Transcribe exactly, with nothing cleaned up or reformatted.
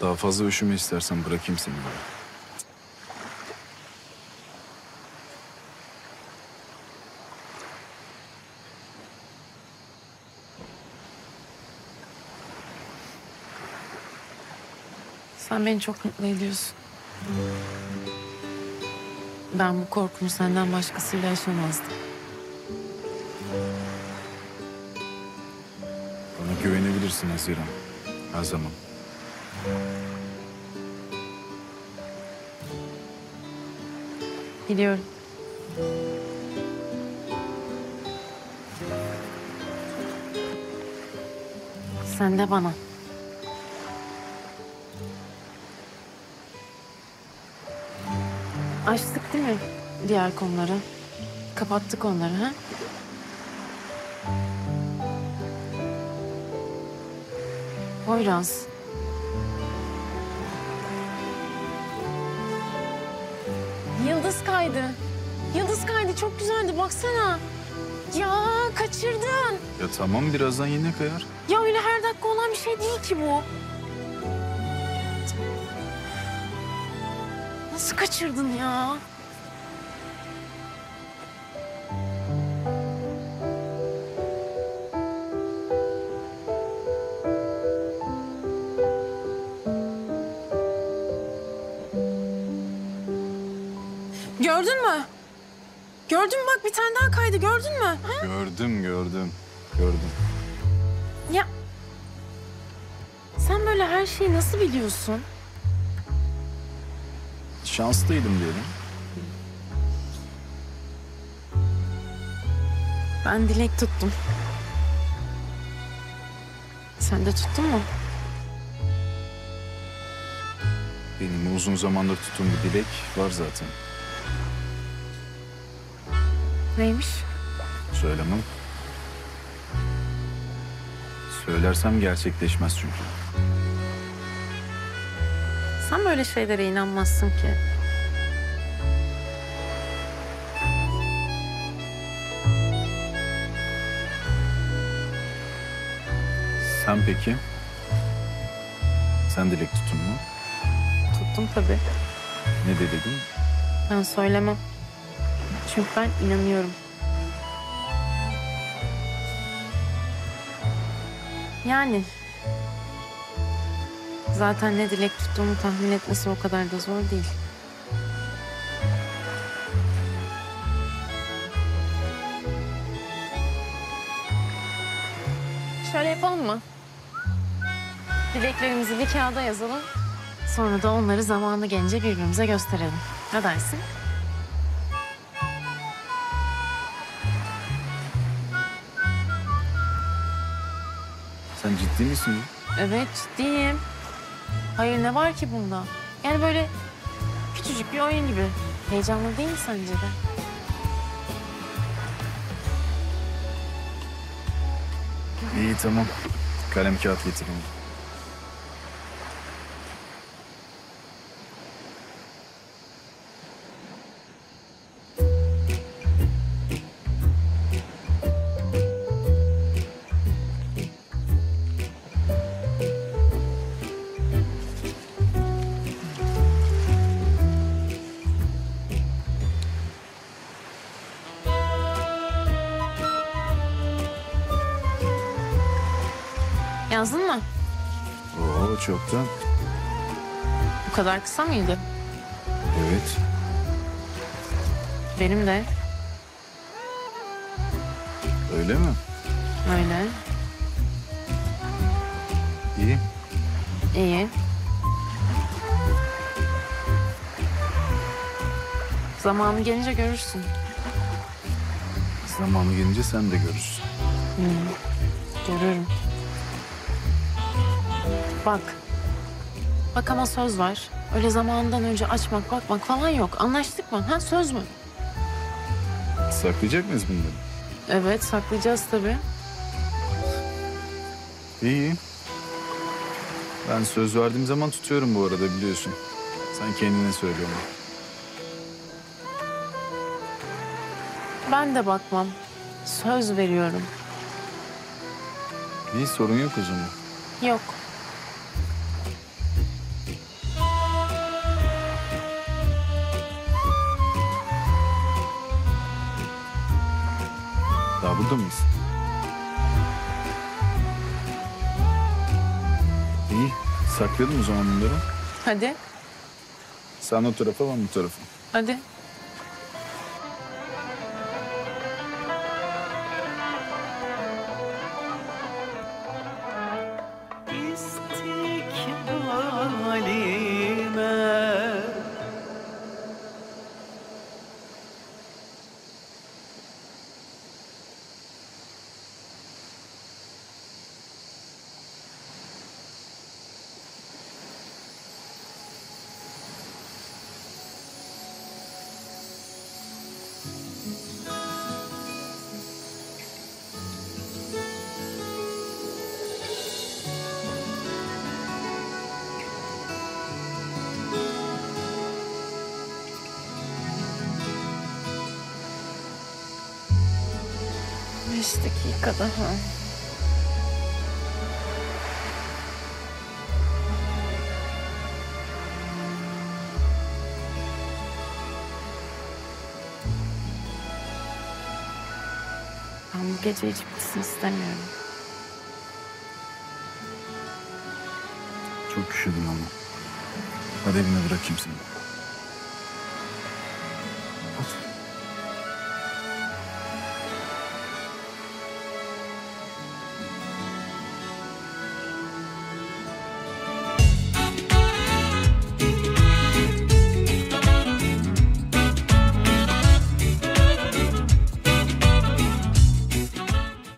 Daha fazla üşüme istersen, bırakayım seni buraya. Sen beni çok mutlu ediyorsun. Ben bu korkumu senden başkasıyla yaşamazdım. Bana güvenebilirsin Haziran. Her zaman. Biliyorum. Sen de bana. Açtık değil mi diğer konuları? Kapattık onları, ha? Poyraz. Yıldız kaydı. Yıldız kaydı, çok güzeldi, baksana. Ya kaçırdın. Ya tamam, birazdan yine kayar. Ya öyle her dakika olan bir şey değil ki bu. Nasıl kaçırdın ya? Gördün mü? Gördün mü? Bak bir tane daha kaydı. Gördün mü? Ha? Gördüm, gördüm. Gördüm. Ya... Sen böyle her şeyi nasıl biliyorsun? Şanslıydım diyelim. Ben dilek tuttum. Sen de tuttun mu? Benim uzun zamandır tuttuğum bir dilek var zaten. Neymiş? Söylemem. Söylersem gerçekleşmez çünkü. Sen böyle şeylere inanmazsın ki. Sen peki? Sen dilek tuttun mu? Tuttum tabii. Ne dedin? Ben söylemem. Çünkü ben inanıyorum. Yani... Zaten ne dilek tuttuğumu tahmin etmesi o kadar da zor değil. Şöyle yapalım mı? Dileklerimizi bir kağıda yazalım. Sonra da onları zamanı gelince birbirimize gösterelim. Ne dersin? Sen ciddi misin? Evet, ciddiyim. Hayır, ne var ki bunda? Yani böyle küçücük bir oyun gibi. Heyecanlı değil mi sence de? İyi, tamam. Kalem kağıt getirin. Yazdın mı? Oo, çoktan. Bu kadar kısa mıydı? Evet. Benim de. Öyle mi? Öyle. İyi. İyi. Zamanı gelince görürsün. Zamanı gelince sen de görürsün. Hmm, görürüm. Bak, bak ama söz var. Öyle zamanından önce açmak, bakmak falan yok. Anlaştık mı? Ha, söz mü? Saklayacak mıyız bunları? Evet, saklayacağız tabii. İyi. Ben söz verdiğim zaman tutuyorum bu arada, biliyorsun. Sen kendine söyle onu. Ben de bakmam. Söz veriyorum. İyi, sorun yok o zaman. Yok. Burada mıyız? İyi. Saklayalım o zaman bunları. Hadi. Sen o tarafa, ben bu tarafa. Hadi. beş dakika daha. Ben bu gece hiç bitsin istemiyorum. Çok üşüdüm ama. Hadi evime bırakayım seni.